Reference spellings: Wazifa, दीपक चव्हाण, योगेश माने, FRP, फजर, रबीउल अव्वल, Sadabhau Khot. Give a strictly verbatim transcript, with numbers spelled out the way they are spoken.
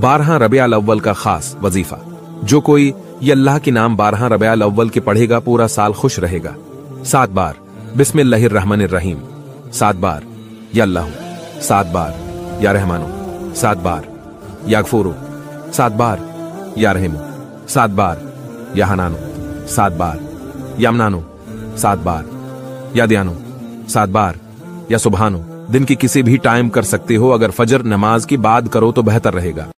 बारह रबीउल अव्वल का खास वजीफा। जो कोई ये अल्लाह के नाम बारह रबीउल अव्वल के पढ़ेगा पूरा साल खुश रहेगा। सात बार बिस्मिल्लाहिर रहमानिर रहीम, सात बार या अल्लाह, सात बार या रहमानो, सात बार या गफूरो, सात बार या रहीमो, सात बार या हनानो, सात बार या मनानो, सात बार या दयानो, सात बार या सुबहानो। दिन की किसी भी टाइम कर सकते हो, अगर फजर नमाज के बाद करो तो बेहतर रहेगा।